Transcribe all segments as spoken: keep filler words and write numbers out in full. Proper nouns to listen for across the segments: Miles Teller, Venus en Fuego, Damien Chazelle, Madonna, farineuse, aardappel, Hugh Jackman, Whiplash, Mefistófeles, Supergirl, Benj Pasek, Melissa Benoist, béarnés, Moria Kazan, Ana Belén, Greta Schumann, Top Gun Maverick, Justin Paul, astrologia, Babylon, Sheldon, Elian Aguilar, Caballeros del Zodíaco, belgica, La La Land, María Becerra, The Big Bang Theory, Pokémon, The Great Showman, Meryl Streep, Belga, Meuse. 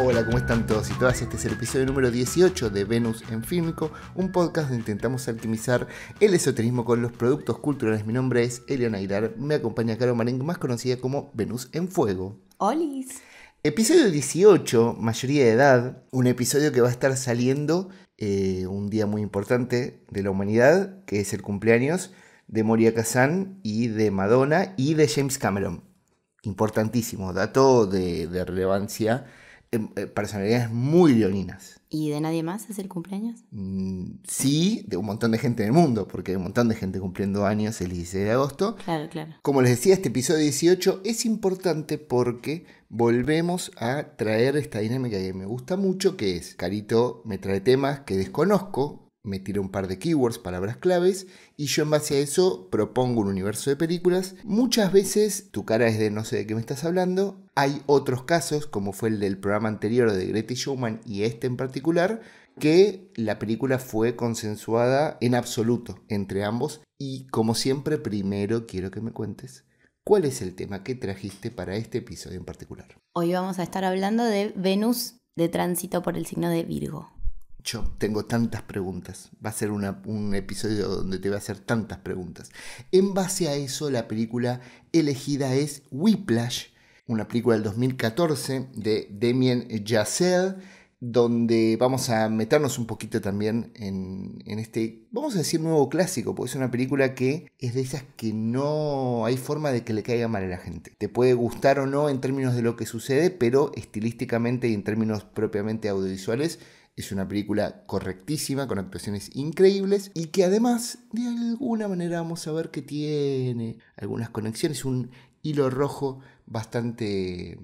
Hola, ¿cómo están todos y todas? Este es el episodio número dieciocho de Venus en Fílmico, un podcast donde intentamos alquimizar el esoterismo con los productos culturales. Mi nombre es Elian Aguilar, me acompaña Karo Marín, más conocida como Venus en Fuego. ¡Olis! Episodio dieciocho, mayoría de edad, un episodio que va a estar saliendo eh, un día muy importante de la humanidad, que es el cumpleaños de Moria Kazan y de Madonna y de James Cameron. Importantísimo, dato de, de relevancia. Personalidades muy leoninas. ¿Y de nadie más es el cumpleaños? Mm, sí, de un montón de gente en el mundo, porque hay un montón de gente cumpliendo años el dieciséis de agosto. Claro, claro. Como les decía, este episodio dieciocho es importante porque volvemos a traer esta dinámica que me gusta mucho, que es, Carito me trae temas que desconozco, me tira un par de keywords, palabras claves, y yo en base a eso propongo un universo de películas. Muchas veces tu cara es de no sé de qué me estás hablando. Hay otros casos, como fue el del programa anterior de Greta Schumann y este en particular, que la película fue consensuada en absoluto entre ambos. Y como siempre, primero quiero que me cuentes cuál es el tema que trajiste para este episodio en particular. Hoy vamos a estar hablando de Venus de tránsito por el signo de Virgo. Yo tengo tantas preguntas. Va a ser una, un episodio donde te voy a hacer tantas preguntas. En base a eso, la película elegida es Whiplash, una película del dos mil catorce de Damien Chazelle, donde vamos a meternos un poquito también en, en este, vamos a decir, nuevo clásico, porque es una película que es de esas que no hay forma de que le caiga mal a la gente. Te puede gustar o no en términos de lo que sucede, pero estilísticamente y en términos propiamente audiovisuales, es una película correctísima, con actuaciones increíbles y que además, de alguna manera, vamos a ver que tiene algunas conexiones, un hilo rojo bastante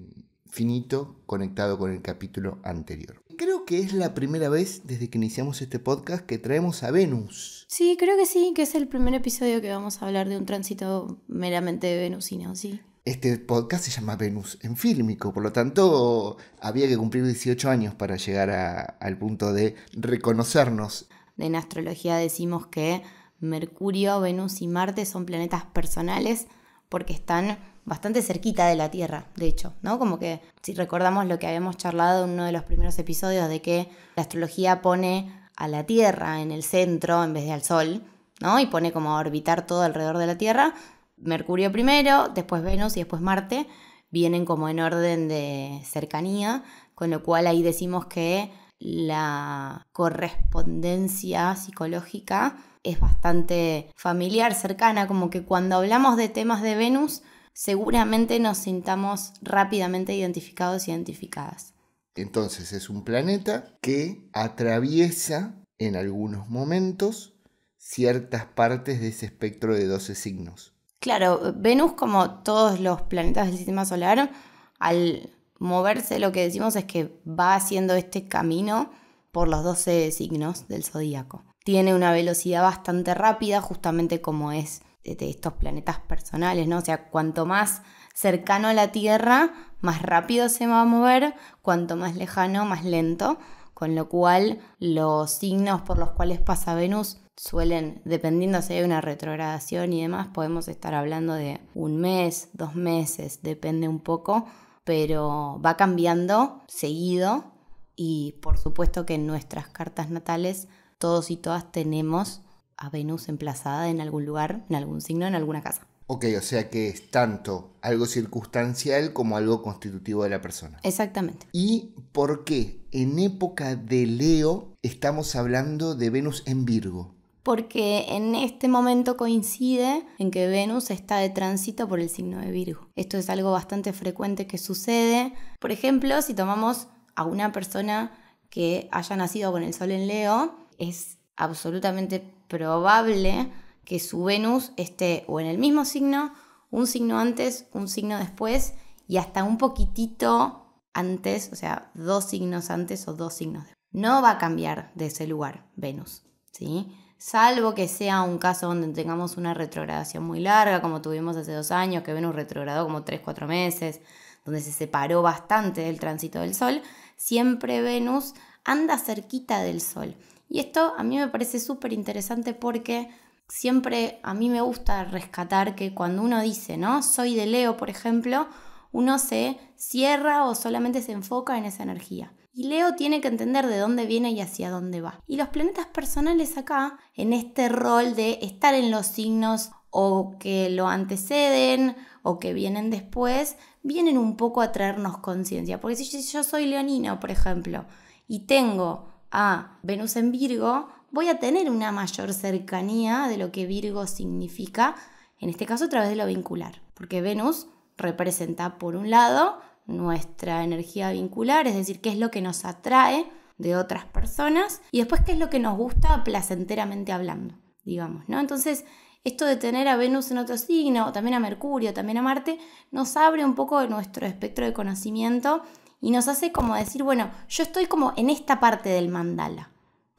finito conectado con el capítulo anterior. Creo que es la primera vez desde que iniciamos este podcast que traemos a Venus. Sí, creo que sí, que es el primer episodio que vamos a hablar de un tránsito meramente venusino, sí. Este podcast se llama Venus en Fílmico, por lo tanto había que cumplir dieciocho años para llegar a, al punto de reconocernos. En astrología decimos que Mercurio, Venus y Marte son planetas personales porque están bastante cerquita de la Tierra, de hecho, ¿no? Como que si recordamos lo que habíamos charlado en uno de los primeros episodios de que la astrología pone a la Tierra en el centro en vez de al Sol, ¿no? Y pone como a orbitar todo alrededor de la Tierra. Mercurio primero, después Venus y después Marte, vienen como en orden de cercanía, con lo cual ahí decimos que la correspondencia psicológica es bastante familiar, cercana, como que cuando hablamos de temas de Venus, seguramente nos sintamos rápidamente identificados e identificadas. Entonces es un planeta que atraviesa en algunos momentos ciertas partes de ese espectro de doce signos. Claro, Venus, como todos los planetas del sistema solar, al moverse lo que decimos es que va haciendo este camino por los doce signos del zodíaco. Tiene una velocidad bastante rápida, justamente como es de estos planetas personales, ¿no? O sea, cuanto más cercano a la Tierra, más rápido se va a mover, cuanto más lejano, más lento, con lo cual los signos por los cuales pasa Venus suelen, dependiendo si hay una retrogradación y demás, podemos estar hablando de un mes, dos meses, depende un poco, pero va cambiando seguido y por supuesto que en nuestras cartas natales todos y todas tenemos a Venus emplazada en algún lugar, en algún signo, en alguna casa. Ok, o sea que es tanto algo circunstancial como algo constitutivo de la persona. Exactamente. ¿Y por qué en época de Leo estamos hablando de Venus en Virgo? Porque en este momento coincide en que Venus está de tránsito por el signo de Virgo. Esto es algo bastante frecuente que sucede. Por ejemplo, si tomamos a una persona que haya nacido con el sol en Leo, es absolutamente probable que su Venus esté o en el mismo signo, un signo antes, un signo después y hasta un poquitito antes, o sea, dos signos antes o dos signos después. No va a cambiar de ese lugar Venus, ¿sí? Salvo que sea un caso donde tengamos una retrogradación muy larga, como tuvimos hace dos años, que Venus retrogradó como tres, cuatro meses, donde se separó bastante del tránsito del Sol, siempre Venus anda cerquita del Sol. Y esto a mí me parece súper interesante porque siempre a mí me gusta rescatar que cuando uno dice, ¿no? Soy de Leo, por ejemplo, uno se cierra o solamente se enfoca en esa energía. Y Leo tiene que entender de dónde viene y hacia dónde va. Y los planetas personales acá, en este rol de estar en los signos o que lo anteceden o que vienen después, vienen un poco a traernos conciencia. Porque si yo soy leonino, por ejemplo, y tengo a Venus en Virgo, voy a tener una mayor cercanía de lo que Virgo significa, en este caso a través de lo vincular. Porque Venus representa, por un lado, nuestra energía vincular, es decir, qué es lo que nos atrae de otras personas, y después qué es lo que nos gusta placenteramente hablando, digamos, ¿no? Entonces, esto de tener a Venus en otro signo, también a Mercurio, también a Marte, nos abre un poco nuestro espectro de conocimiento y nos hace como decir, bueno, yo estoy como en esta parte del mandala,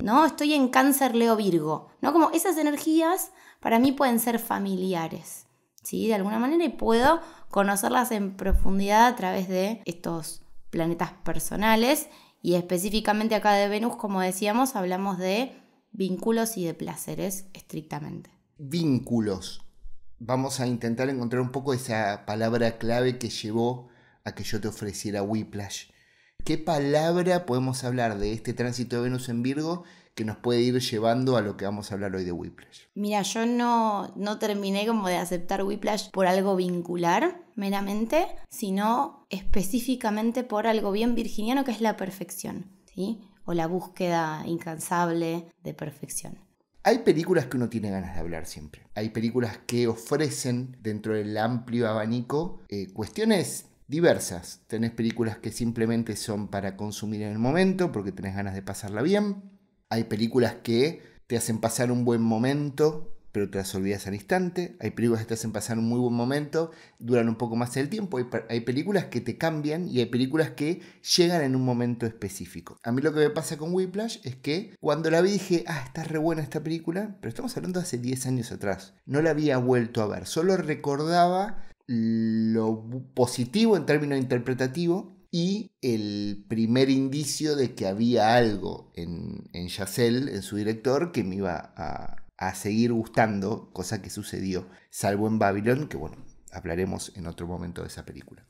¿no? Estoy en Cáncer, Leo, Virgo, ¿no? Como esas energías para mí pueden ser familiares, ¿sí? De alguna manera, y puedo conocerlas en profundidad a través de estos planetas personales, y específicamente acá de Venus, como decíamos, hablamos de vínculos y de placeres estrictamente. Vínculos. Vamos a intentar encontrar un poco esa palabra clave que llevó a que yo te ofreciera Whiplash. ¿Qué palabra podemos hablar de este tránsito de Venus en Virgo que nos puede ir llevando a lo que vamos a hablar hoy de Whiplash? Mira, yo no, no terminé como de aceptar Whiplash por algo vincular meramente, sino específicamente por algo bien virginiano, que es la perfección, ¿sí? O la búsqueda incansable de perfección. Hay películas que uno tiene ganas de hablar siempre. Hay películas que ofrecen, dentro del amplio abanico, eh, cuestiones diversas. Tenés películas que simplemente son para consumir en el momento porque tenés ganas de pasarla bien. Hay películas que te hacen pasar un buen momento, pero te las olvidas al instante. Hay películas que te hacen pasar un muy buen momento, duran un poco más el tiempo. Hay, hay películas que te cambian y hay películas que llegan en un momento específico. A mí lo que me pasa con Whiplash es que cuando la vi dije, ah, está re buena esta película, pero estamos hablando de hace diez años atrás. No la había vuelto a ver, solo recordaba lo positivo en términos interpretativos y el primer indicio de que había algo en, en Chazelle, en su director, que me iba a, a seguir gustando, cosa que sucedió, salvo en Babylon, que bueno, hablaremos en otro momento de esa película.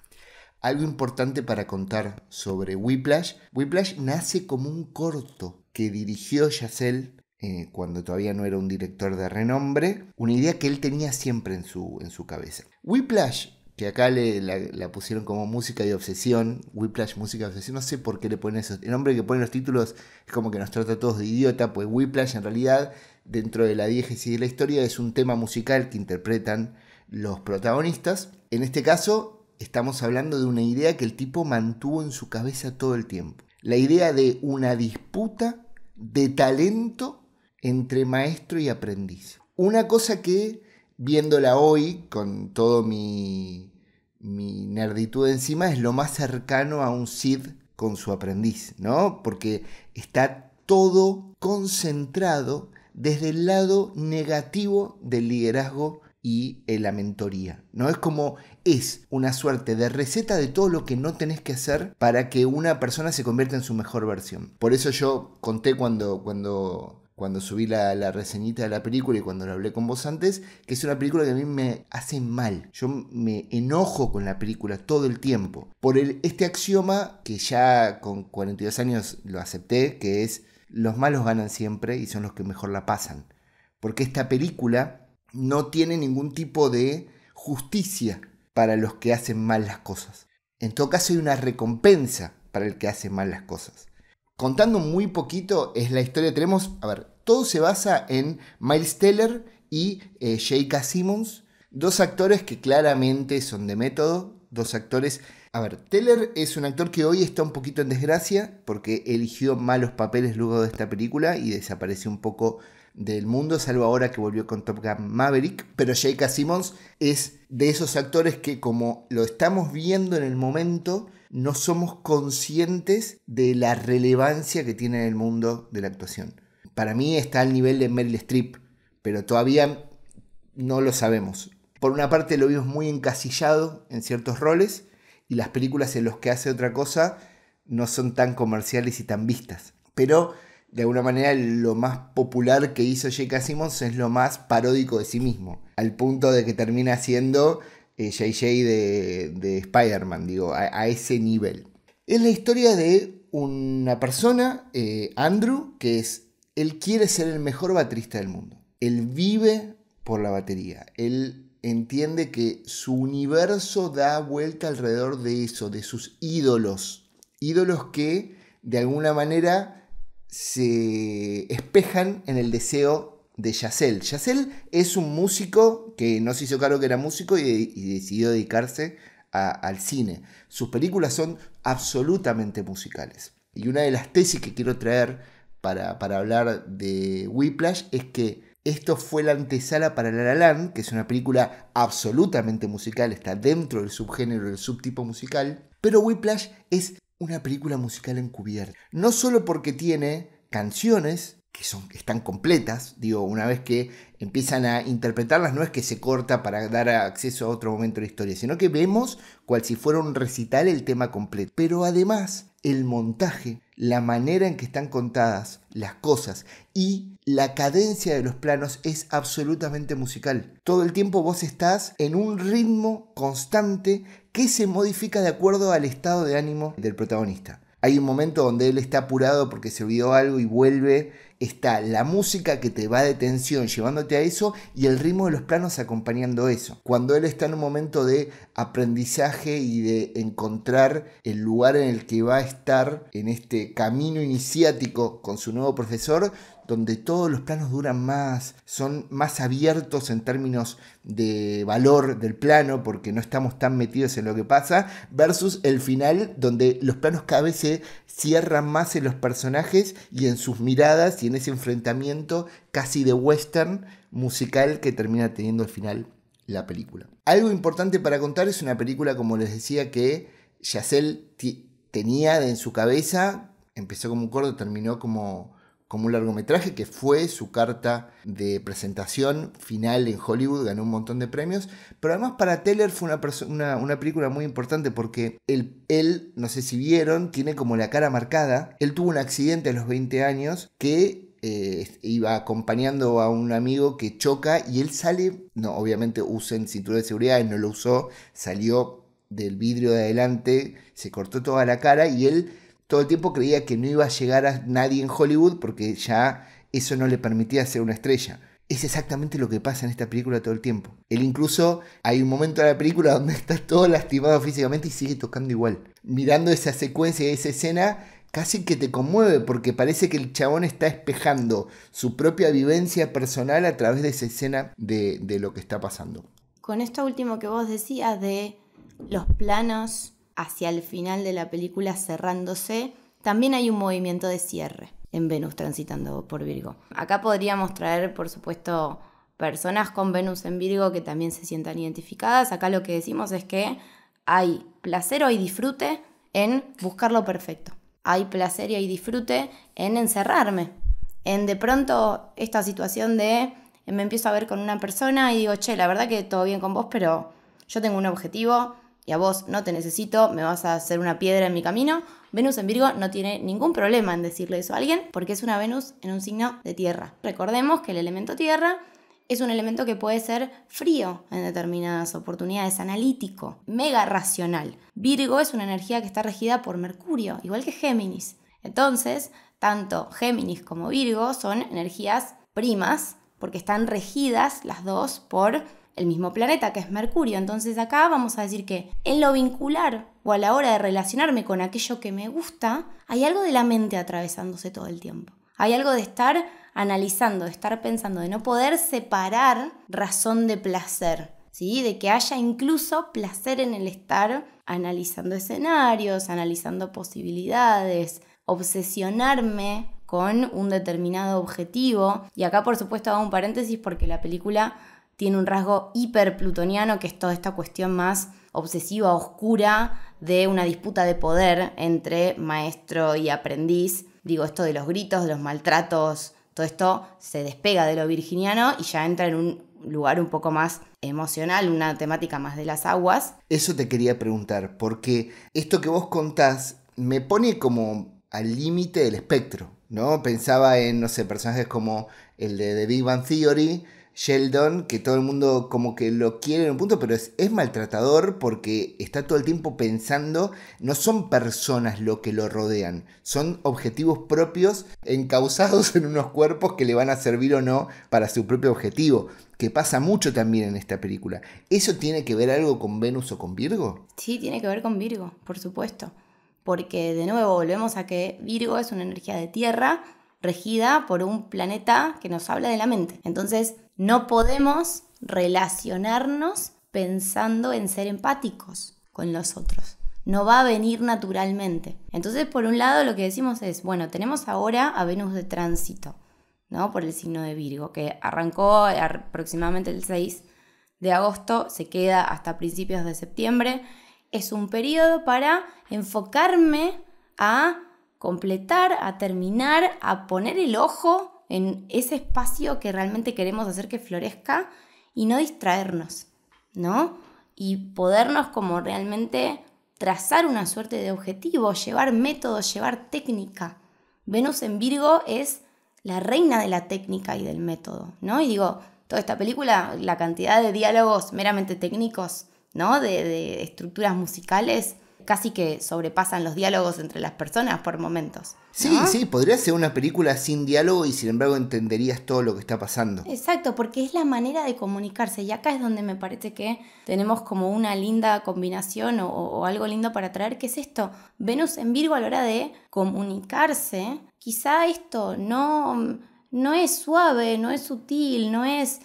Algo importante para contar sobre Whiplash. Whiplash nace como un corto que dirigió Chazelle eh, cuando todavía no era un director de renombre, una idea que él tenía siempre en su, en su cabeza. Whiplash, que acá le, la, la pusieron como música y obsesión, Whiplash, música y obsesión, no sé por qué le ponen eso. El nombre que ponen los títulos es como que nos trata a todos de idiota, pues Whiplash en realidad, dentro de la diégesis de la historia, es un tema musical que interpretan los protagonistas. En este caso, estamos hablando de una idea que el tipo mantuvo en su cabeza todo el tiempo. La idea de una disputa de talento entre maestro y aprendiz. Una cosa que, viéndola hoy, con todo mi... mi nerditud encima, es lo más cercano a un Cid con su aprendiz, ¿no? Porque está todo concentrado desde el lado negativo del liderazgo y la mentoría, ¿no? Es como, es una suerte de receta de todo lo que no tenés que hacer para que una persona se convierta en su mejor versión. Por eso yo conté cuando... cuando cuando subí la, la reseñita de la película y cuando la hablé con vos antes, que es una película que a mí me hace mal. Yo me enojo con la película todo el tiempo. Por el, este axioma, que ya con cuarenta y dos años lo acepté, que es, los malos ganan siempre y son los que mejor la pasan. Porque esta película no tiene ningún tipo de justicia para los que hacen mal las cosas. En todo caso hay una recompensa para el que hace mal las cosas. Contando muy poquito es la historia, tenemos, a ver, todo se basa en Miles Teller y eh, J K Simmons, dos actores que claramente son de método, dos actores, a ver, Teller es un actor que hoy está un poquito en desgracia porque eligió malos papeles luego de esta película y desapareció un poco del mundo, salvo ahora que volvió con Top Gun Maverick, pero J K Simmons es de esos actores que, como lo estamos viendo en el momento, no somos conscientes de la relevancia que tiene en el mundo de la actuación. Para mí está al nivel de Meryl Streep, pero todavía no lo sabemos. Por una parte lo vimos muy encasillado en ciertos roles y las películas en las que hace otra cosa no son tan comerciales y tan vistas. Pero de alguna manera lo más popular que hizo J K Simmons es lo más paródico de sí mismo, al punto de que termina siendo eh, J J de, de Spider-Man, digo, a, a ese nivel. Es la historia de una persona, eh, Andrew, que es, él quiere ser el mejor baterista del mundo. Él vive por la batería, él entiende que su universo da vuelta alrededor de eso, de sus ídolos, ídolos que de alguna manera se espejan en el deseo de Chazelle. Chazelle es un músico que no se hizo cargo que era músico y, y decidió dedicarse a, al cine. Sus películas son absolutamente musicales. Y una de las tesis que quiero traer para, para hablar de Whiplash es que esto fue la antesala para La La Land, que es una película absolutamente musical, está dentro del subgénero, del subtipo musical, pero Whiplash es una película musical encubierta. No solo porque tiene canciones que, son, que están completas, digo, una vez que empiezan a interpretarlas no es que se corta para dar acceso a otro momento de la historia, sino que vemos cual si fuera un recital el tema completo. Pero además el montaje, la manera en que están contadas las cosas y la cadencia de los planos es absolutamente musical. Todo el tiempo vos estás en un ritmo constante que se modifica de acuerdo al estado de ánimo del protagonista. Hay un momento donde él está apurado porque se olvidó algo y vuelve. Está la música que te va de tensión llevándote a eso y el ritmo de los planos acompañando eso. Cuando él está en un momento de aprendizaje y de encontrar el lugar en el que va a estar en este camino iniciático con su nuevo profesor, donde todos los planos duran más, son más abiertos en términos de valor del plano porque no estamos tan metidos en lo que pasa, versus el final donde los planos cada vez se cierran más en los personajes y en sus miradas y en ese enfrentamiento casi de western musical que termina teniendo al final la película. Algo importante para contar es una película, como les decía, que Chazelle tenía en su cabeza, empezó como un corto, terminó como... como un largometraje que fue su carta de presentación final en Hollywood, ganó un montón de premios, pero además para Teller fue una, una, una película muy importante porque él, él, no sé si vieron, tiene como la cara marcada. Él tuvo un accidente a los veinte años que eh, iba acompañando a un amigo que choca y él sale, no, obviamente usen cinturón de seguridad, él no lo usó, salió del vidrio de adelante, se cortó toda la cara y él... todo el tiempo creía que no iba a llegar a nadie en Hollywood porque ya eso no le permitía ser una estrella. Es exactamente lo que pasa en esta película todo el tiempo. Él incluso, hay un momento de la película donde está todo lastimado físicamente y sigue tocando igual. Mirando esa secuencia y esa escena, casi que te conmueve porque parece que el chabón está espejando su propia vivencia personal a través de esa escena de, de lo que está pasando. Con esto último que vos decías de los planos... hacia el final de la película cerrándose, también hay un movimiento de cierre en Venus transitando por Virgo. Acá podríamos traer, por supuesto, personas con Venus en Virgo que también se sientan identificadas. Acá lo que decimos es que hay placer y disfrute en buscar lo perfecto. Hay placer y disfrute en encerrarme. En de pronto esta situación de me empiezo a ver con una persona y digo, che, la verdad que todo bien con vos, pero yo tengo un objetivo... y a vos no te necesito, me vas a hacer una piedra en mi camino. Venus en Virgo no tiene ningún problema en decirle eso a alguien porque es una Venus en un signo de tierra. Recordemos que el elemento tierra es un elemento que puede ser frío en determinadas oportunidades, analítico, mega racional. Virgo es una energía que está regida por Mercurio, igual que Géminis. Entonces, tanto Géminis como Virgo son energías primas porque están regidas las dos por el mismo planeta que es Mercurio. Entonces acá vamos a decir que en lo vincular o a la hora de relacionarme con aquello que me gusta, hay algo de la mente atravesándose todo el tiempo. Hay algo de estar analizando, de estar pensando, de no poder separar razón de placer, ¿sí? De que haya incluso placer en el estar analizando escenarios, analizando posibilidades, obsesionarme con un determinado objetivo. Y acá por supuesto hago un paréntesis porque la película... tiene un rasgo hiperplutoniano que es toda esta cuestión más obsesiva, oscura, de una disputa de poder entre maestro y aprendiz. Digo, esto de los gritos, de los maltratos, todo esto se despega de lo virginiano y ya entra en un lugar un poco más emocional, una temática más de las aguas. Eso te quería preguntar, porque esto que vos contás me pone como al límite del espectro, ¿no? Pensaba en, no sé, personajes como el de The Big Bang Theory, Sheldon, que todo el mundo como que lo quiere en un punto, pero es, es maltratador porque está todo el tiempo pensando, no son personas lo que lo rodean, son objetivos propios encauzados en unos cuerpos que le van a servir o no para su propio objetivo, que pasa mucho también en esta película. ¿Eso tiene que ver algo con Venus o con Virgo? Sí, tiene que ver con Virgo, por supuesto, porque de nuevo volvemos a que Virgo es una energía de tierra regida por un planeta que nos habla de la mente. Entonces, no podemos relacionarnos pensando en ser empáticos con los otros. No va a venir naturalmente. Entonces, por un lado, lo que decimos es, bueno, tenemos ahora a Venus de tránsito, ¿no? Por el signo de Virgo, que arrancó aproximadamente el seis de agosto, se queda hasta principios de septiembre. Es un periodo para enfocarme a completar, a terminar, a poner el ojo en ese espacio que realmente queremos hacer que florezca y no distraernos, ¿no? Y podernos como realmente trazar una suerte de objetivo, llevar métodos, llevar técnica. Venus en Virgo es la reina de la técnica y del método, ¿no? Y digo, toda esta película, la cantidad de diálogos meramente técnicos, ¿no? De, de estructuras musicales, casi que sobrepasan los diálogos entre las personas por momentos, ¿no? Sí, sí, podría ser una película sin diálogo y sin embargo entenderías todo lo que está pasando. Exacto, porque es la manera de comunicarse y acá es donde me parece que tenemos como una linda combinación o, o algo lindo para traer, que es esto. Venus en Virgo a la hora de comunicarse, quizá esto no, no es suave, no es sutil, no es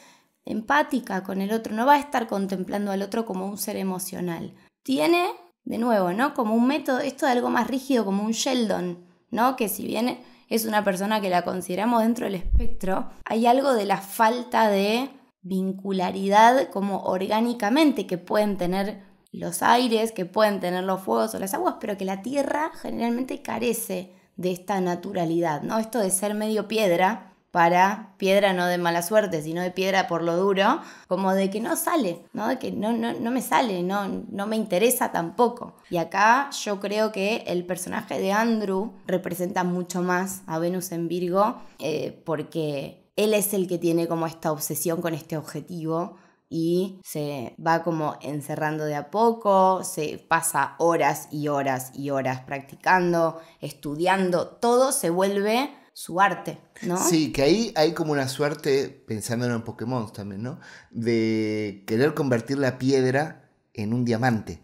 empática con el otro, no va a estar contemplando al otro como un ser emocional. Tiene... de nuevo, ¿no? Como un método, esto de algo más rígido, como un Sheldon, ¿no? Que si bien es una persona que la consideramos dentro del espectro, hay algo de la falta de vincularidad como orgánicamente que pueden tener los aires, que pueden tener los fuegos o las aguas, pero que la tierra generalmente carece de esta naturalidad, ¿no? Esto de ser medio piedra, para piedra no de mala suerte, sino de piedra por lo duro, como de que no sale, ¿no? De que no, no, no me sale, no, no me interesa tampoco. Y acá yo creo que el personaje de Andrew representa mucho más a Venus en Virgo, eh, porque él es el que tiene como esta obsesión con este objetivo y se va como encerrando de a poco, se pasa horas y horas y horas practicando, estudiando, todo se vuelve su arte, ¿no? Sí, que ahí hay como una suerte, pensándolo en Pokémon también, ¿no? De querer convertir la piedra en un diamante.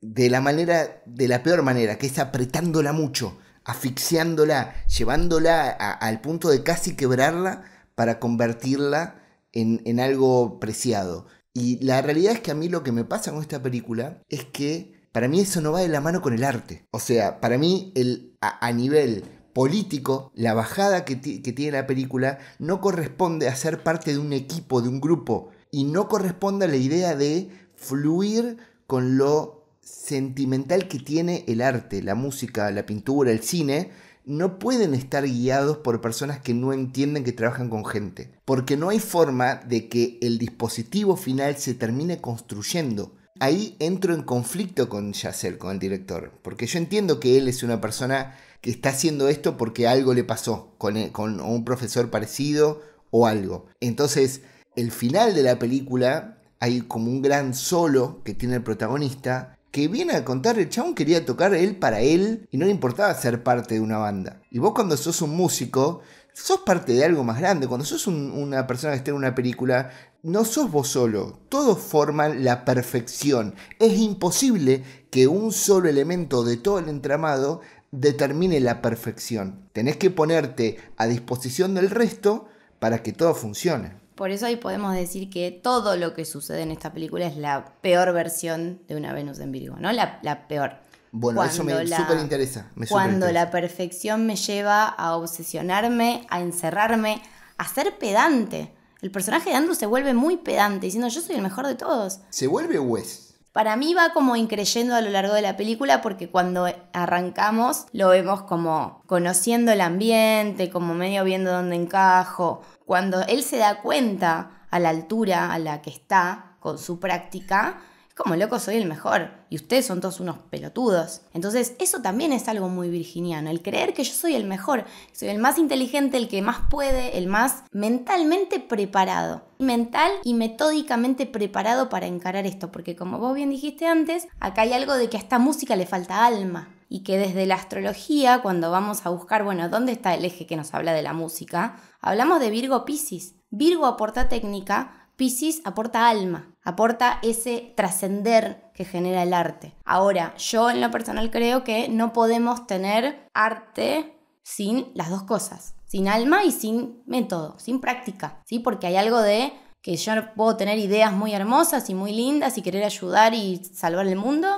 De la manera, de la peor manera, que es apretándola mucho, asfixiándola, llevándola a, al punto de casi quebrarla para convertirla en, en algo preciado. Y la realidad es que a mí lo que me pasa con esta película es que para mí eso no va de la mano con el arte. O sea, para mí el, a, a nivel... político, la bajada que, que tiene la película no corresponde a ser parte de un equipo, de un grupo, y no corresponde a la idea de fluir con lo sentimental que tiene el arte, la música, la pintura, el cine. No pueden estar guiados por personas que no entienden que trabajan con gente, porque no hay forma de que el dispositivo final se termine construyendo. Ahí entro en conflicto con Chazelle, con el director, porque yo entiendo que él es una persona que está haciendo esto porque algo le pasó con, él, con un profesor parecido o algo. Entonces, el final de la película, hay como un gran solo que tiene el protagonista, que viene a contar, el chabón quería tocar él para él y no le importaba ser parte de una banda. Y vos cuando sos un músico, sos parte de algo más grande. Cuando sos un, una persona que está en una película, no sos vos solo. Todos forman la perfección. Es imposible que un solo elemento de todo el entramado determine la perfección. Tenés que ponerte a disposición del resto para que todo funcione. Por eso ahí podemos decir que todo lo que sucede en esta película es la peor versión de una Venus en Virgo, ¿no? La, la peor. Bueno, cuando eso me súper interesa. Cuando la perfección me lleva a obsesionarme, a encerrarme, a ser pedante. El personaje de Andrew se vuelve muy pedante, diciendo yo soy el mejor de todos. Se vuelve Wes. Para mí va como increyendo a lo largo de la película, porque cuando arrancamos lo vemos como conociendo el ambiente, como medio viendo dónde encajo. Cuando él se da cuenta a la altura a la que está con su práctica, como loco soy el mejor y ustedes son todos unos pelotudos. Entonces eso también es algo muy virginiano, el creer que yo soy el mejor, soy el más inteligente, el que más puede, el más mentalmente preparado. Mental y metódicamente preparado para encarar esto, porque como vos bien dijiste antes, acá hay algo de que a esta música le falta alma. Y que desde la astrología, cuando vamos a buscar, bueno, ¿dónde está el eje que nos habla de la música? Hablamos de Virgo-Piscis. Virgo aporta técnica, Piscis aporta alma, aporta ese trascender que genera el arte. Ahora, yo en lo personal creo que no podemos tener arte sin las dos cosas, sin alma y sin método, sin práctica, ¿sí? Porque hay algo de que yo puedo tener ideas muy hermosas y muy lindas y querer ayudar y salvar el mundo,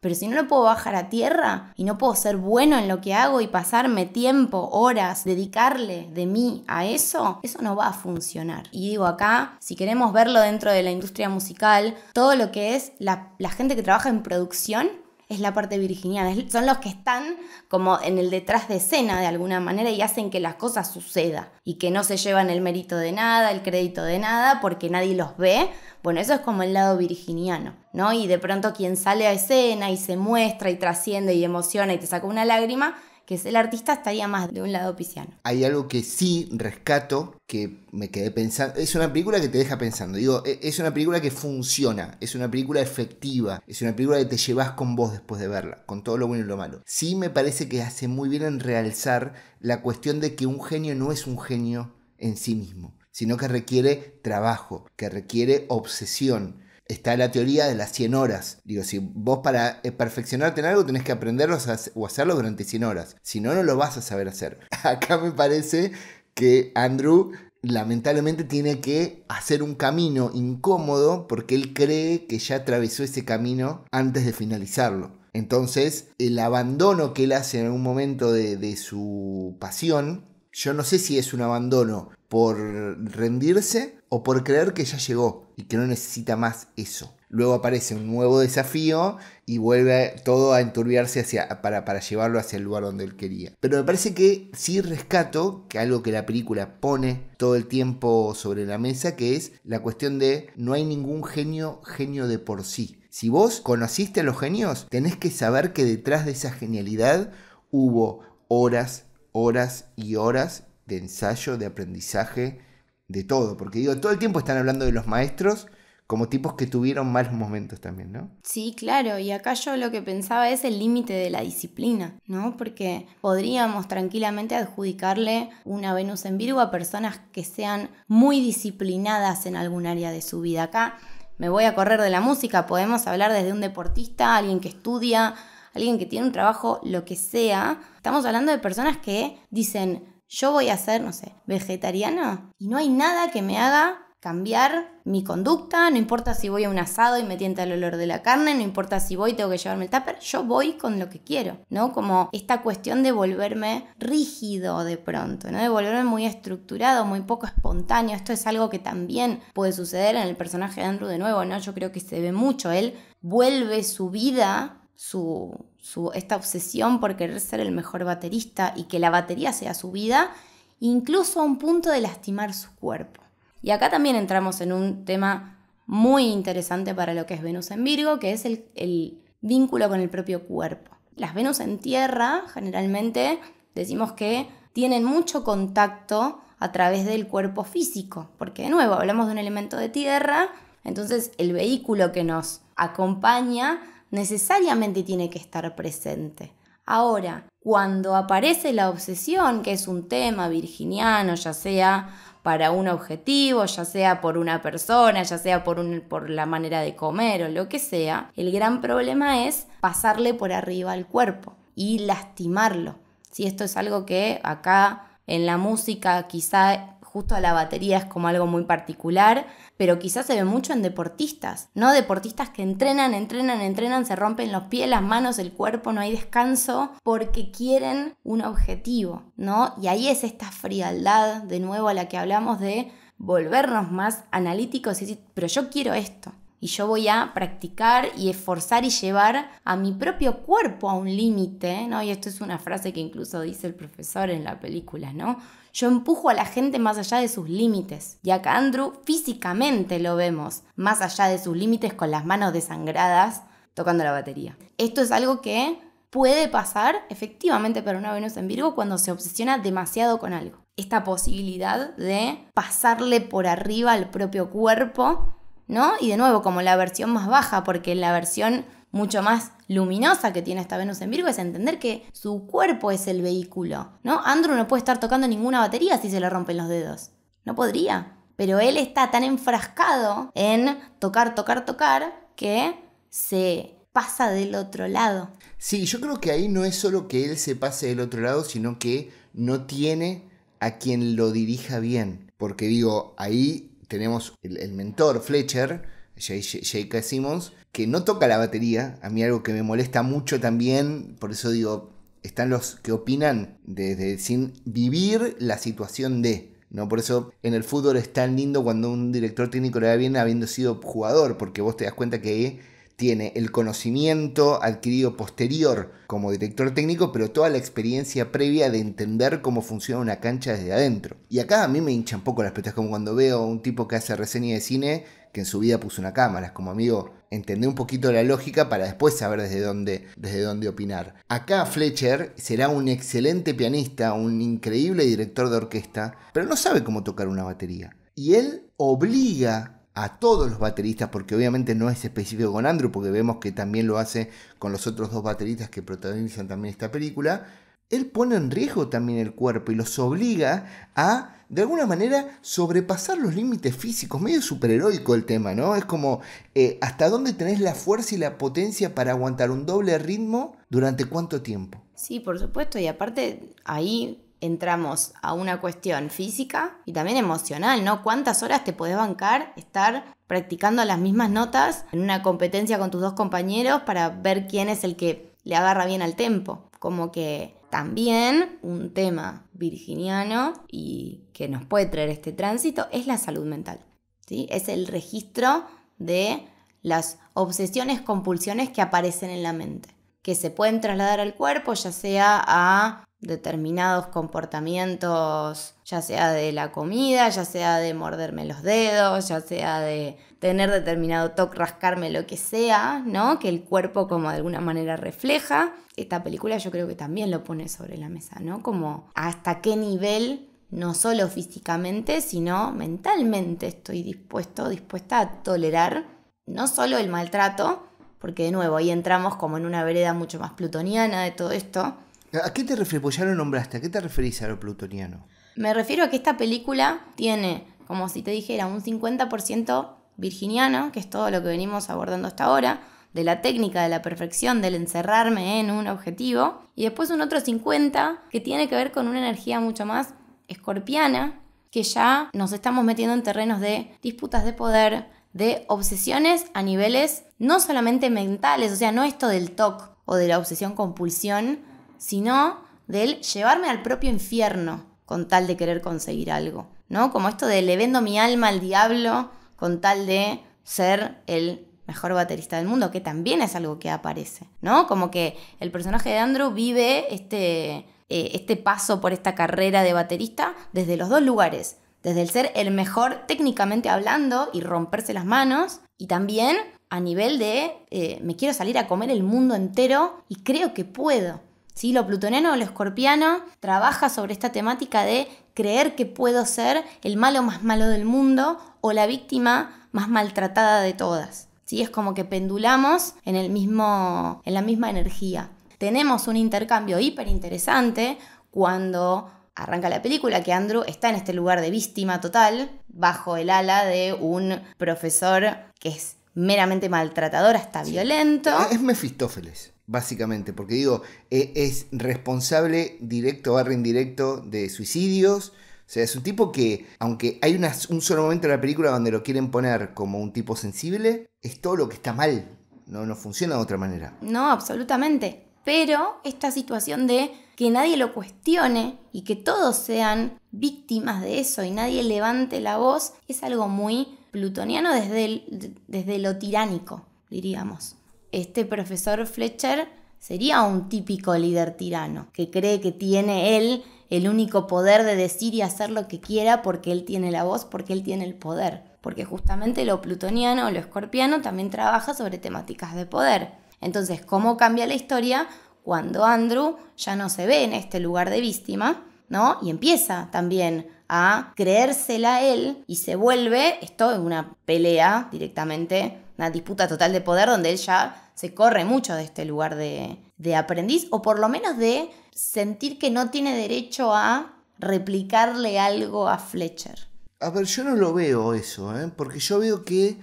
pero si no lo puedo bajar a tierra y no puedo ser bueno en lo que hago y pasarme tiempo, horas, dedicarle de mí a eso, eso no va a funcionar. Y digo acá, si queremos verlo dentro de la industria musical, todo lo que es la, la gente que trabaja en producción es la parte virginiana. Son los que están como en el detrás de escena de alguna manera y hacen que las cosas sucedan y que no se llevan el mérito de nada, el crédito de nada, porque nadie los ve. Bueno, eso es como el lado virginiano, ¿no? Y de pronto quien sale a escena y se muestra y trasciende y emociona y te saca una lágrima, que es el artista, estaría más de un lado pisciano. Hay algo que sí rescato, que me quedé pensando. Es una película que te deja pensando. Digo, es una película que funciona. Es una película efectiva. Es una película que te llevas con vos después de verla, con todo lo bueno y lo malo. Sí me parece que hace muy bien en realzar la cuestión de que un genio no es un genio en sí mismo, sino que requiere trabajo, que requiere obsesión. Está la teoría de las cien horas. Digo, si vos para perfeccionarte en algo tenés que aprenderlo o hacerlo durante cien horas. Si no, no lo vas a saber hacer. Acá me parece que Andrew lamentablemente tiene que hacer un camino incómodo porque él cree que ya atravesó ese camino antes de finalizarlo. Entonces, el abandono que él hace en algún momento de, de su pasión, yo no sé si es un abandono por rendirse o por creer que ya llegó y que no necesita más eso. Luego aparece un nuevo desafío y vuelve todo a enturbiarse hacia, para, para llevarlo hacia el lugar donde él quería. Pero me parece que sí rescato que algo que la película pone todo el tiempo sobre la mesa, que es la cuestión de no hay ningún genio, genio de por sí. Si vos conociste a los genios, tenés que saber que detrás de esa genialidad hubo horas, horas y horas de ensayo, de aprendizaje, de todo, porque digo, todo el tiempo están hablando de los maestros como tipos que tuvieron malos momentos también, ¿no? Sí, claro, y acá yo lo que pensaba es el límite de la disciplina, ¿no? Porque podríamos tranquilamente adjudicarle una Venus en Virgo a personas que sean muy disciplinadas en algún área de su vida. Acá me voy a correr de la música, podemos hablar desde un deportista, alguien que estudia, alguien que tiene un trabajo, lo que sea. Estamos hablando de personas que dicen, yo voy a ser, no sé, vegetariana y no hay nada que me haga cambiar mi conducta, no importa si voy a un asado y me tienta el olor de la carne, no importa si voy y tengo que llevarme el tupper, yo voy con lo que quiero, ¿no? Como esta cuestión de volverme rígido de pronto, ¿no? De volverme muy estructurado, muy poco espontáneo. Esto es algo que también puede suceder en el personaje de Andrew de nuevo, ¿no? Yo creo que se ve mucho, él vuelve su vida, su... Su, esta obsesión por querer ser el mejor baterista y que la batería sea su vida, incluso a un punto de lastimar su cuerpo. Y acá también entramos en un tema muy interesante para lo que es Venus en Virgo, que es el, el vínculo con el propio cuerpo. Las Venus en tierra, generalmente, decimos que tienen mucho contacto a través del cuerpo físico, porque de nuevo hablamos de un elemento de tierra, entonces el vehículo que nos acompaña necesariamente tiene que estar presente. Ahora, cuando aparece la obsesión, que es un tema virginiano, ya sea para un objetivo, ya sea por una persona, ya sea por, un, por la manera de comer o lo que sea, el gran problema es pasarle por arriba al cuerpo y lastimarlo. Si esto es algo que acá en la música quizá justo a la batería es como algo muy particular, pero quizás se ve mucho en deportistas, ¿no? Deportistas que entrenan, entrenan, entrenan, se rompen los pies, las manos, el cuerpo, no hay descanso porque quieren un objetivo, ¿no? Y ahí es esta frialdad, de nuevo, a la que hablamos de volvernos más analíticos y decir, pero yo quiero esto. y yo voy a practicar y esforzar y llevar a mi propio cuerpo a un límite, ¿no? Y esto es una frase que incluso dice el profesor en la película, ¿no? Yo empujo a la gente más allá de sus límites. Y acá Andrew físicamente lo vemos, más allá de sus límites, con las manos desangradas, tocando la batería. Esto es algo que puede pasar efectivamente para una Venus en Virgo cuando se obsesiona demasiado con algo. Esta posibilidad de pasarle por arriba al propio cuerpo, ¿no? Y de nuevo, como la versión más baja, porque la versión mucho más luminosa que tiene esta Venus en Virgo es entender que su cuerpo es el vehículo, ¿no? Andrew no puede estar tocando ninguna batería si se le rompen los dedos. No podría. Pero él está tan enfrascado en tocar, tocar, tocar, que se pasa del otro lado. Sí, yo creo que ahí no es solo que él se pase del otro lado, sino que no tiene a quien lo dirija bien. Porque digo, ahí tenemos el, el mentor Fletcher, J K Simmons, que no toca la batería. A mí algo que me molesta mucho también, por eso digo, están los que opinan desde de, sin vivir la situación de, ¿no? Por eso en el fútbol es tan lindo cuando un director técnico le va bien habiendo sido jugador, porque vos te das cuenta que tiene el conocimiento adquirido posterior como director técnico, pero toda la experiencia previa de entender cómo funciona una cancha desde adentro. Y acá a mí me hinchan un poco las pelotas, como cuando veo a un tipo que hace reseña de cine que en su vida puso una cámara. Es como, amigo, entender un poquito la lógica para después saber desde dónde, desde dónde opinar. Acá Fletcher será un excelente pianista, un increíble director de orquesta, pero no sabe cómo tocar una batería. Y él obliga a todos los bateristas, porque obviamente no es específico con Andrew, porque vemos que también lo hace con los otros dos bateristas que protagonizan también esta película. Él pone en riesgo también el cuerpo y los obliga a, de alguna manera, sobrepasar los límites físicos. Medio superheroico el tema, ¿no? Es como, eh, ¿hasta dónde tenés la fuerza y la potencia para aguantar un doble ritmo durante cuánto tiempo? Sí, por supuesto, y aparte ahí entramos a una cuestión física y también emocional, ¿no? ¿Cuántas horas te podés bancar estar practicando las mismas notas en una competencia con tus dos compañeros para ver quién es el que le agarra bien al tempo? Como que también un tema virginiano y que nos puede traer este tránsito es la salud mental, ¿sí? Es el registro de las obsesiones, compulsiones que aparecen en la mente, que se pueden trasladar al cuerpo, ya sea a determinados comportamientos, ya sea de la comida, ya sea de morderme los dedos, ya sea de tener determinado toque, rascarme, lo que sea, ¿no? Que el cuerpo como de alguna manera refleja. Esta película yo creo que también lo pone sobre la mesa, ¿no? Como hasta qué nivel, no solo físicamente, sino mentalmente estoy dispuesto, dispuesta a tolerar no solo el maltrato, porque de nuevo ahí entramos como en una vereda mucho más plutoniana de todo esto. ¿A qué te refieres? Pues ya lo nombraste. ¿A qué te referís a lo plutoniano? Me refiero a que esta película tiene, como si te dijera, un cincuenta por ciento virginiano, que es todo lo que venimos abordando hasta ahora, de la técnica, de la perfección, del encerrarme en un objetivo, y después un otro cincuenta por ciento que tiene que ver con una energía mucho más escorpiana, que ya nos estamos metiendo en terrenos de disputas de poder, de obsesiones a niveles no solamente mentales, o sea, no esto del T O C o de la obsesión-compulsión, sino del llevarme al propio infierno con tal de querer conseguir algo, ¿no? Como esto de le vendo mi alma al diablo con tal de ser el mejor baterista del mundo, que también es algo que aparece, ¿no? Como que el personaje de Andrew vive este, eh, este paso por esta carrera de baterista desde los dos lugares, desde el ser el mejor técnicamente hablando y romperse las manos, y también a nivel de eh, me quiero salir a comer el mundo entero y creo que puedo. Sí, lo plutoniano o lo escorpiano trabaja sobre esta temática de creer que puedo ser el malo más malo del mundo o la víctima más maltratada de todas. Sí, es como que pendulamos en, el mismo, en la misma energía. Tenemos un intercambio hiper interesante cuando arranca la película, que Andrew está en este lugar de víctima total, bajo el ala de un profesor que es meramente maltratador, hasta sí, violento. Es Mefistófeles. Básicamente, porque digo, es responsable directo barra indirecto de suicidios. O sea, es un tipo que, aunque hay una, un solo momento en la película donde lo quieren poner como un tipo sensible, es todo lo que está mal. No, no funciona de otra manera. No, absolutamente. Pero esta situación de que nadie lo cuestione y que todos sean víctimas de eso y nadie levante la voz es algo muy plutoniano desde, el, desde lo tiránico, diríamos. Este profesor Fletcher sería un típico líder tirano, que cree que tiene él el único poder de decir y hacer lo que quiera porque él tiene la voz, porque él tiene el poder. Porque justamente lo plutoniano o lo escorpiano también trabaja sobre temáticas de poder. Entonces, ¿cómo cambia la historia cuando Andrew ya no se ve en este lugar de víctima, ¿no? Y empieza también a creérsela él y se vuelve, esto es una pelea directamente, una disputa total de poder donde él ya se corre mucho de este lugar de, de aprendiz, o por lo menos de sentir que no tiene derecho a replicarle algo a Fletcher. A ver, yo no lo veo eso, ¿eh? Porque yo veo que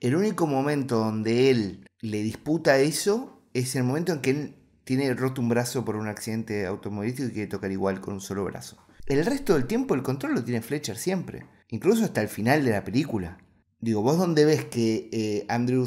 el único momento donde él le disputa eso es el momento en que él tiene roto un brazo por un accidente automovilístico y quiere tocar igual con un solo brazo. El resto del tiempo el control lo tiene Fletcher siempre, incluso hasta el final de la película. Digo, ¿vos dónde ves que eh, Andrew...?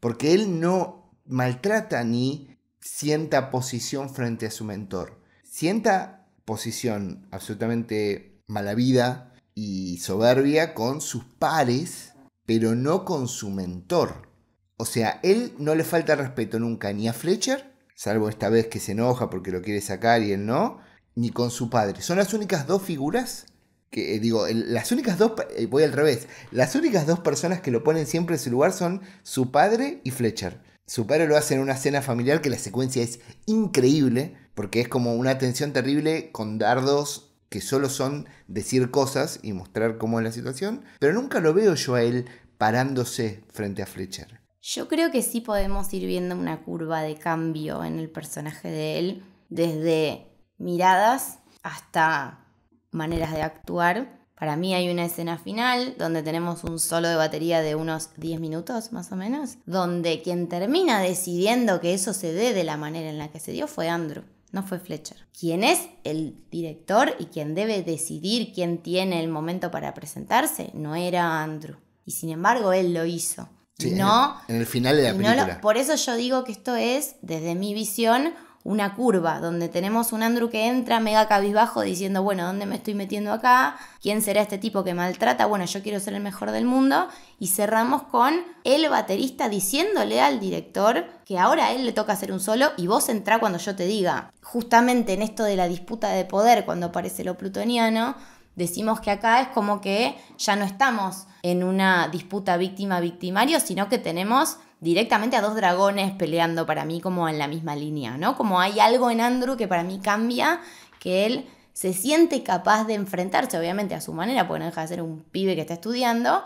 Porque él no maltrata ni sienta posición frente a su mentor. Sienta posición absolutamente malavida y soberbia con sus pares, pero no con su mentor. O sea, él no le falta respeto nunca ni a Fletcher, salvo esta vez que se enoja porque lo quiere sacar y él no, ni con su padre. Son las únicas dos figuras, que digo, las únicas dos, voy al revés, las únicas dos personas que lo ponen siempre en su lugar son su padre y Fletcher. Su padre lo hace en una cena familiar que la secuencia es increíble, porque es como una tensión terrible con dardos que solo son decir cosas y mostrar cómo es la situación, pero nunca lo veo yo a él parándose frente a Fletcher. Yo creo que sí podemos ir viendo una curva de cambio en el personaje de él, desde miradas hasta maneras de actuar. Para mí hay una escena final donde tenemos un solo de batería de unos diez minutos más o menos, donde quien termina decidiendo que eso se dé de la manera en la que se dio fue Andrew, no fue Fletcher. Quien es el director y quien debe decidir quién tiene el momento para presentarse no era Andrew. Y sin embargo él lo hizo. Sí, no, en, el, en el final de la película. No lo, por eso yo digo que esto es, desde mi visión, una curva, donde tenemos un Andrew que entra mega cabizbajo diciendo, bueno, ¿dónde me estoy metiendo acá? ¿Quién será este tipo que maltrata? Bueno, yo quiero ser el mejor del mundo. Y cerramos con el baterista diciéndole al director que ahora a él le toca hacer un solo y vos entrá cuando yo te diga. Justamente en esto de la disputa de poder, cuando aparece lo plutoniano, decimos que acá es como que ya no estamos en una disputa víctima-victimario, sino que tenemos directamente a dos dragones peleando, para mí, como en la misma línea, ¿no? Como hay algo en Andrew que para mí cambia, que él se siente capaz de enfrentarse, obviamente a su manera, porque no deja de ser un pibe que está estudiando,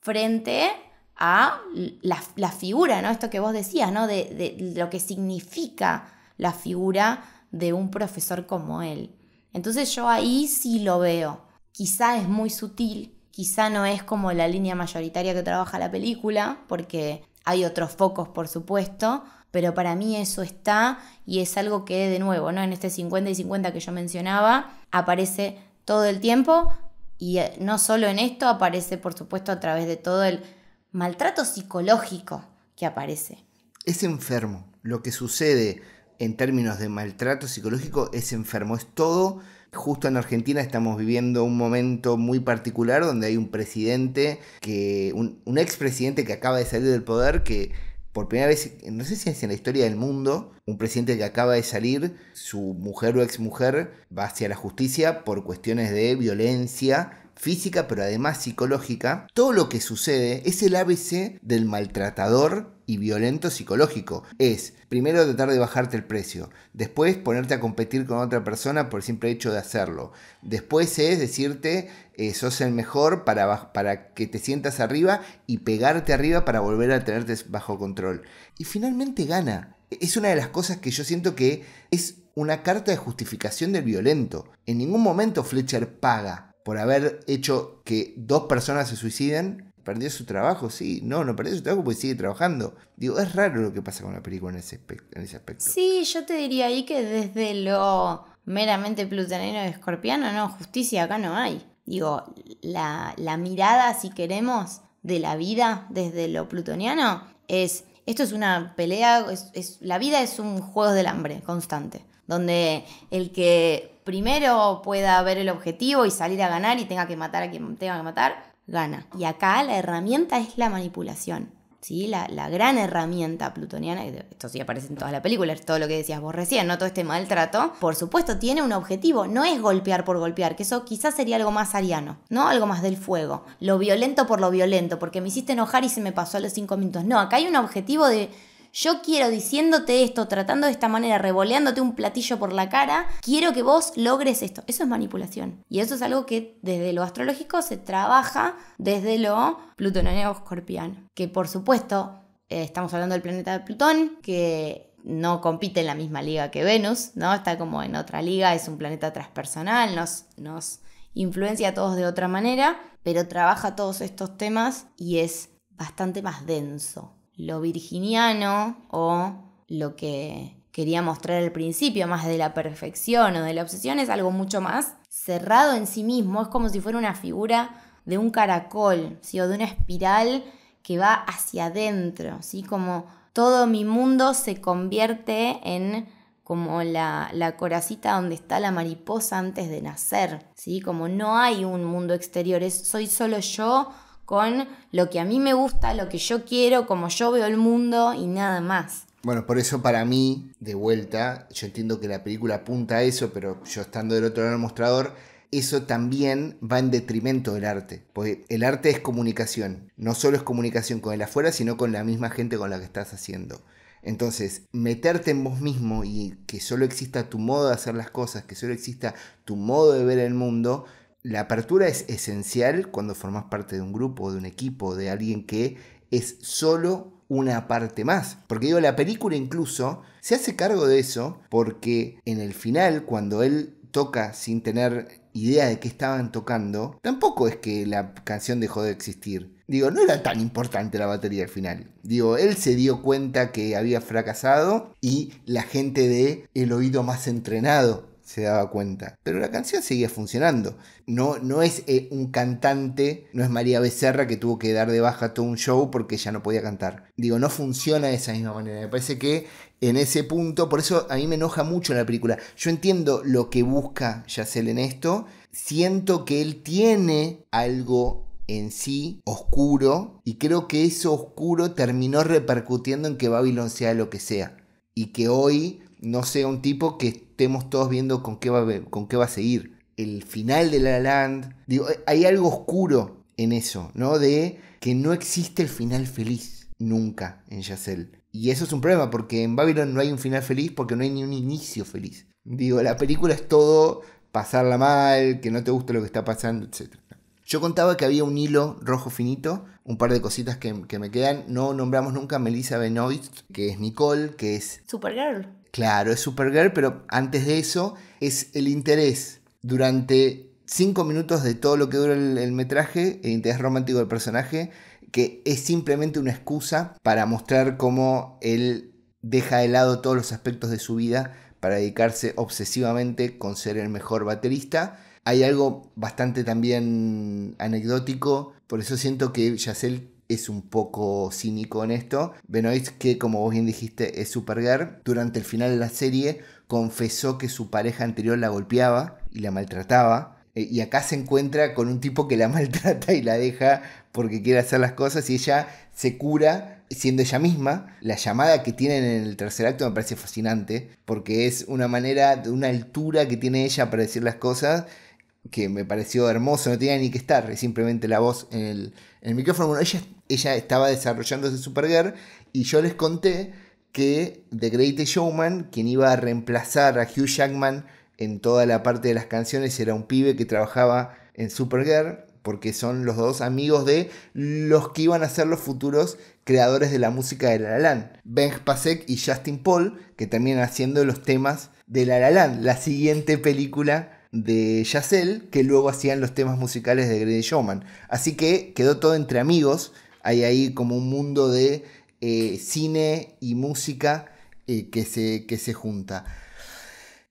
frente a la, la figura, ¿no? Esto que vos decías, ¿no? De, de lo que significa la figura de un profesor como él. Entonces yo ahí sí lo veo. Quizá es muy sutil, quizá no es como la línea mayoritaria que trabaja la película, porque hay otros focos, por supuesto, pero para mí eso está y es algo que, de nuevo, ¿no? En este cincuenta y cincuenta que yo mencionaba, aparece todo el tiempo y no solo en esto, aparece, por supuesto, a través de todo el maltrato psicológico que aparece. Es enfermo lo que sucede. En términos de maltrato psicológico es enfermo, es todo. Justo en Argentina estamos viviendo un momento muy particular donde hay un presidente, que un, un expresidente que acaba de salir del poder, que por primera vez, no sé si es en la historia del mundo, un presidente que acaba de salir, su mujer o exmujer va hacia la justicia por cuestiones de violencia física, pero además psicológica. Todo lo que sucede es el A B C del maltratador y violento psicológico. Es primero tratar de bajarte el precio, después ponerte a competir con otra persona por el simple hecho de hacerlo, después es decirte eh, sos el mejor para, para que te sientas arriba y pegarte arriba para volver a tenerte bajo control. Y finalmente gana. Es una de las cosas que yo siento que es una carta de justificación del violento. En ningún momento Fletcher paga por haber hecho que dos personas se suiciden. ¿Perdió su trabajo? Sí. No, no perdió su trabajo porque sigue trabajando. Digo, es raro lo que pasa con la película en ese, en ese aspecto. Sí, yo te diría ahí que desde lo meramente plutoniano y escorpiano, no, justicia acá no hay. Digo, la, la mirada, si queremos, de la vida desde lo plutoniano es... Esto es una pelea, es, es, la vida es un juego del hambre constante, donde el que primero pueda ver el objetivo y salir a ganar y tenga que matar a quien tenga que matar, gana. Y acá la herramienta es la manipulación, ¿sí? La, la gran herramienta plutoniana, esto sí aparece en toda la película, todo lo que decías vos recién, ¿no? Todo este maltrato, por supuesto tiene un objetivo, no es golpear por golpear, que eso quizás sería algo más ariano, ¿no? Algo más del fuego, lo violento por lo violento, porque me hiciste enojar y se me pasó a los cinco minutos. No, acá hay un objetivo de... yo quiero, diciéndote esto, tratando de esta manera, revoleándote un platillo por la cara, quiero que vos logres esto. Eso es manipulación. Y eso es algo que desde lo astrológico se trabaja desde lo plutoniano-escorpiano. Que por supuesto, eh, estamos hablando del planeta de Plutón, que no compite en la misma liga que Venus, ¿no? Está como en otra liga, es un planeta transpersonal, nos, nos influencia a todos de otra manera, pero trabaja todos estos temas y es bastante más denso. Lo virginiano o lo que quería mostrar al principio, más de la perfección o de la obsesión, es algo mucho más cerrado en sí mismo. Es como si fuera una figura de un caracol, ¿sí? O de una espiral que va hacia adentro, ¿sí? Como todo mi mundo se convierte en como la, la coracita donde está la mariposa antes de nacer, ¿sí? Como no hay un mundo exterior, es, soy solo yo, con lo que a mí me gusta, lo que yo quiero, como yo veo el mundo y nada más. Bueno, por eso para mí, de vuelta, yo entiendo que la película apunta a eso, pero yo estando del otro lado del mostrador, eso también va en detrimento del arte. Porque el arte es comunicación. No solo es comunicación con el afuera, sino con la misma gente con la que estás haciendo. Entonces, meterte en vos mismo y que solo exista tu modo de hacer las cosas, que solo exista tu modo de ver el mundo... La apertura es esencial cuando formas parte de un grupo, de un equipo, de alguien que es solo una parte más. Porque digo, la película incluso se hace cargo de eso porque en el final, cuando él toca sin tener idea de qué estaban tocando, tampoco es que la canción dejó de existir. Digo, no era tan importante la batería al final. Digo, él se dio cuenta que había fracasado y la gente de el oído más entrenado se daba cuenta. Pero la canción seguía funcionando. No, no es eh, un cantante, no es María Becerra que tuvo que dar de baja todo un show porque ya no podía cantar. Digo, no funciona de esa misma manera. Me parece que en ese punto, por eso a mí me enoja mucho la película. Yo entiendo lo que busca Chazelle en esto. Siento que él tiene algo en sí oscuro y creo que eso oscuro terminó repercutiendo en que Babylon sea lo que sea. Y que hoy no sea un tipo que estemos todos viendo con qué va a, con qué va a seguir. El final de La La Land. Digo, hay algo oscuro en eso, ¿no? De que no existe el final feliz nunca en Chazelle. Y eso es un problema porque en Babylon no hay un final feliz porque no hay ni un inicio feliz. Digo, la película es todo pasarla mal, que no te gusta lo que está pasando, etcétera. Yo contaba que había un hilo rojo finito, un par de cositas que, que me quedan. No nombramos nunca a Melissa Benoist, que es Nicole, que es... Supergirl. Claro, es Supergirl, pero antes de eso es el interés durante cinco minutos de todo lo que dura el, el metraje, el interés romántico del personaje, que es simplemente una excusa para mostrar cómo él deja de lado todos los aspectos de su vida para dedicarse obsesivamente con ser el mejor baterista. Hay algo bastante también anecdótico, por eso siento que Chazelle es un poco cínico en esto. Benoist, que como vos bien dijiste, es Supergirl, durante el final de la serie confesó que su pareja anterior la golpeaba y la maltrataba. Y acá se encuentra con un tipo que la maltrata y la deja porque quiere hacer las cosas y ella se cura siendo ella misma. La llamada que tienen en el tercer acto me parece fascinante porque es una manera, de una altura que tiene ella para decir las cosas que me pareció hermoso, no tenía ni que estar, es simplemente la voz en el, en el micrófono. Bueno, ella, ella estaba desarrollándose Supergirl y yo les conté que The Great Showman, quien iba a reemplazar a Hugh Jackman en toda la parte de las canciones, era un pibe que trabajaba en Supergirl, porque son los dos amigos de los que iban a ser los futuros creadores de la música de La La Land, Benj Pasek y Justin Paul, que terminan haciendo los temas de La La Land, la siguiente película de Chazelle, que luego hacían los temas musicales de Great Showman. Así que quedó todo entre amigos. Hay ahí como un mundo de eh, cine y música eh, que, se, que se junta.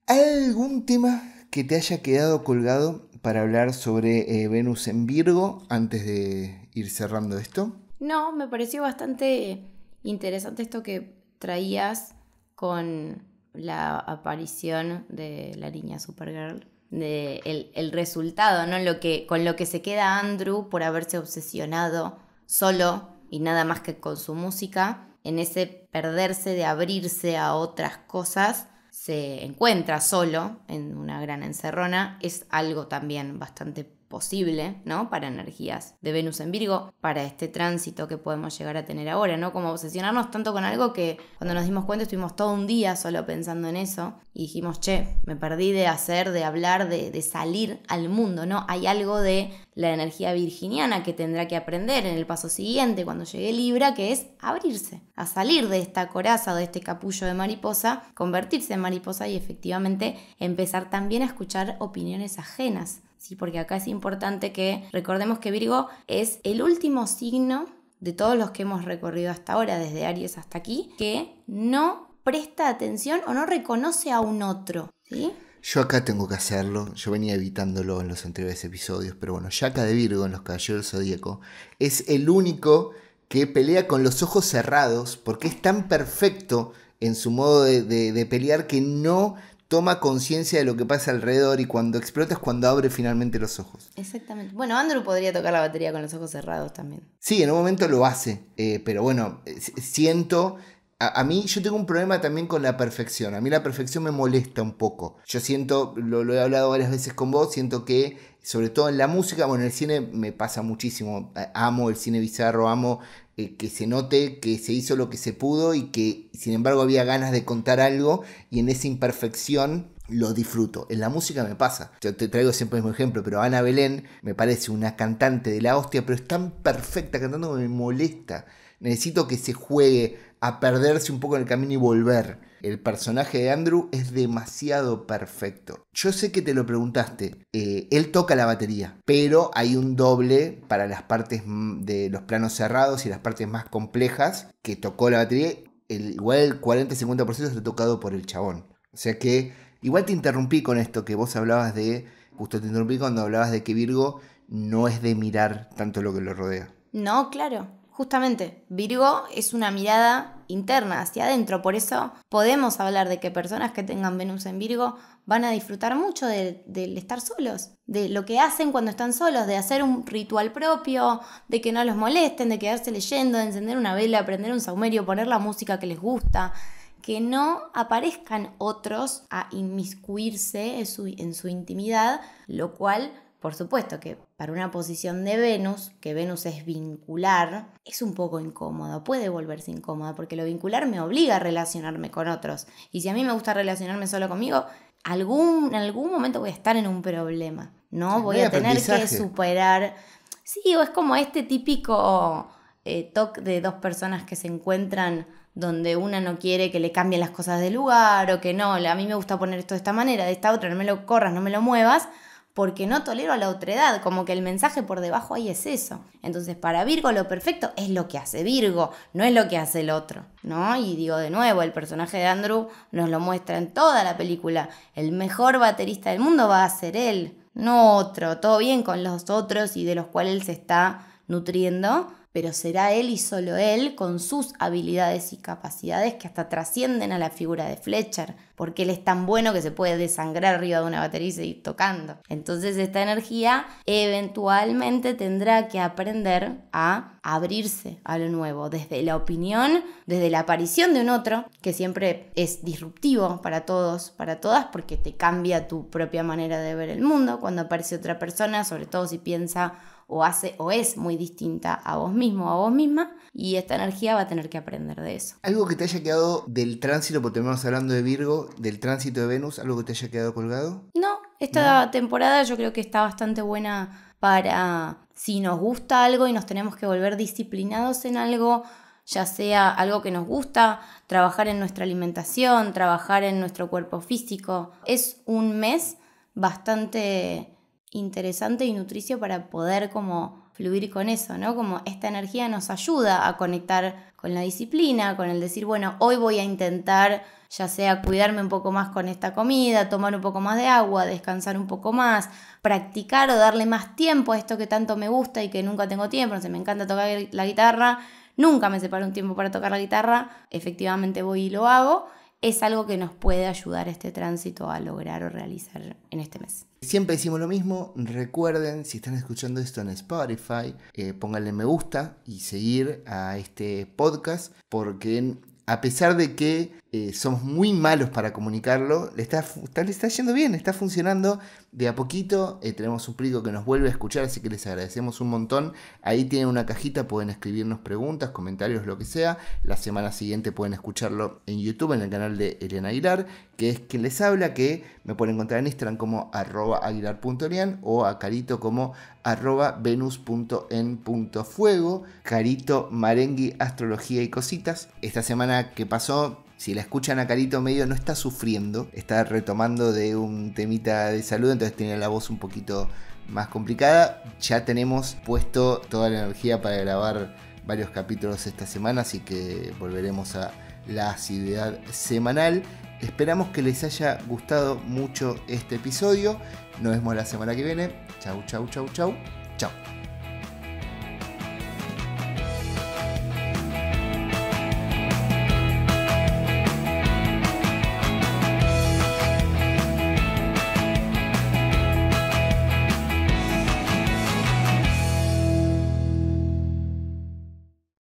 ¿Hay algún tema que te haya quedado colgado para hablar sobre eh, Venus en Virgo antes de ir cerrando esto? No, me pareció bastante interesante esto que traías con la aparición de la niña Supergirl. de el, el resultado, ¿no? Lo que, con lo que se queda Andrew por haberse obsesionado solo y nada más que con su música, en ese perderse de abrirse a otras cosas, se encuentra solo en una gran encerrona. Es algo también bastante posible, ¿no? Para energías de Venus en Virgo, para este tránsito que podemos llegar a tener ahora, ¿no? Como obsesionarnos tanto con algo que cuando nos dimos cuenta estuvimos todo un día solo pensando en eso y dijimos, che, me perdí de hacer, de hablar, de, de salir al mundo, ¿no? Hay algo de la energía virginiana que tendrá que aprender en el paso siguiente cuando llegue Libra, que es abrirse, a salir de esta coraza o de este capullo de mariposa, convertirse en mariposa y efectivamente empezar también a escuchar opiniones ajenas. Sí, porque acá es importante que recordemos que Virgo es el último signo de todos los que hemos recorrido hasta ahora, desde Aries hasta aquí, que no presta atención o no reconoce a un otro, ¿sí? Yo acá tengo que hacerlo, yo venía evitándolo en los anteriores episodios, pero bueno, J K de Virgo en los Caballeros del Zodíaco es el único que pelea con los ojos cerrados porque es tan perfecto en su modo de, de, de pelear que no toma conciencia de lo que pasa alrededor y cuando explota es cuando abre finalmente los ojos. Exactamente. Bueno, Andrew podría tocar la batería con los ojos cerrados también. Sí, en un momento lo hace, eh, pero bueno, eh, siento... A, a mí, yo tengo un problema también con la perfección. A mí la perfección me molesta un poco. Yo siento, lo, lo he hablado varias veces con vos, siento que, sobre todo en la música, bueno, en el cine me pasa muchísimo. Amo el cine bizarro, amo... Eh, que se note que se hizo lo que se pudo y que sin embargo había ganas de contar algo y en esa imperfección lo disfruto. En la música me pasa. Yo te traigo siempre el mismo ejemplo, pero Ana Belén me parece una cantante de la hostia, pero es tan perfecta cantando que me molesta. Necesito que se juegue a perderse un poco en el camino y volver. El personaje de Andrew es demasiado perfecto. Yo sé que te lo preguntaste. Eh, él toca la batería, pero hay un doble para las partes de los planos cerrados y las partes más complejas que tocó la batería. El, igual el cuarenta a cincuenta por ciento está tocado por el chabón. O sea que igual te interrumpí con esto que vos hablabas de... Justo te interrumpí cuando hablabas de que Virgo no es de mirar tanto lo que lo rodea. No, claro. Justamente, Virgo es una mirada interna, hacia adentro, por eso podemos hablar de que personas que tengan Venus en Virgo van a disfrutar mucho del de estar solos, de lo que hacen cuando están solos, de hacer un ritual propio, de que no los molesten, de quedarse leyendo, de encender una vela, prender un saumerio, poner la música que les gusta, que no aparezcan otros a inmiscuirse en su, en su intimidad, lo cual... Por supuesto que para una posición de Venus, que Venus es vincular, es un poco incómodo, puede volverse incómoda, porque lo vincular me obliga a relacionarme con otros. Y si a mí me gusta relacionarme solo conmigo, algún, en algún momento voy a estar en un problema, ¿no? Voy a tener que superar... Sí, o es como este típico eh, toque de dos personas que se encuentran... donde una no quiere que le cambien las cosas de lugar, o que no, a mí me gusta poner esto de esta manera, de esta otra, no me lo corras, no me lo muevas... porque no tolero a la otredad, como que el mensaje por debajo ahí es eso. Entonces para Virgo lo perfecto es lo que hace Virgo, no es lo que hace el otro, ¿no? Y digo de nuevo, el personaje de Andrew nos lo muestra en toda la película. El mejor baterista del mundo va a ser él, no otro. Todo bien con los otros y de los cuales él se está nutriendo, pero será él y solo él con sus habilidades y capacidades que hasta trascienden a la figura de Fletcher, porque él es tan bueno que se puede desangrar arriba de una batería y seguir tocando. Entonces esta energía eventualmente tendrá que aprender a abrirse a lo nuevo, desde la opinión, desde la aparición de un otro, que siempre es disruptivo para todos, para todas, porque te cambia tu propia manera de ver el mundo cuando aparece otra persona, sobre todo si piensa o hace o es muy distinta a vos mismo o a vos misma, y esta energía va a tener que aprender de eso. Algo que te haya quedado del tránsito, porque terminamos hablando de Virgo, del tránsito de Venus, algo que te haya quedado colgado. No, esta no. temporada yo creo que está bastante buena para si nos gusta algo y nos tenemos que volver disciplinados en algo, ya sea algo que nos gusta, trabajar en nuestra alimentación, trabajar en nuestro cuerpo físico. Es un mes bastante... interesante y nutricio para poder como fluir con eso, ¿no? Como esta energía nos ayuda a conectar con la disciplina, con el decir, bueno, hoy voy a intentar ya sea cuidarme un poco más con esta comida, tomar un poco más de agua, descansar un poco más, practicar o darle más tiempo a esto que tanto me gusta y que nunca tengo tiempo. No sé, me encanta tocar la guitarra, nunca me separo un tiempo para tocar la guitarra, efectivamente voy y lo hago. es algo que nos puede ayudar este tránsito a lograr o realizar en este mes. Siempre decimos lo mismo, recuerden, si están escuchando esto en Spotify, eh, pónganle me gusta y seguir a este podcast, porque a pesar de que eh, somos muy malos para comunicarlo, le está, está, le está yendo bien, está funcionando de a poquito. Eh, tenemos un público que nos vuelve a escuchar, así que les agradecemos un montón. Ahí tienen una cajita, pueden escribirnos preguntas, comentarios, lo que sea. La semana siguiente pueden escucharlo en YouTube, en el canal de Elian Aguilar, que es quien les habla, que me pueden encontrar en Instagram como arroba aguilar punto elian o a Carito como arroba venus punto en punto fuego. Carito Marengui, astrología y cositas. Esta semana que pasó, si la escuchan a Carito medio no está sufriendo, está retomando de un temita de salud, entonces tiene la voz un poquito más complicada. Ya tenemos puesto toda la energía para grabar varios capítulos esta semana, así que volveremos a la asiduidad semanal. Esperamos que les haya gustado mucho este episodio. Nos vemos la semana que viene. Chau, chau, chau, chau. Chau.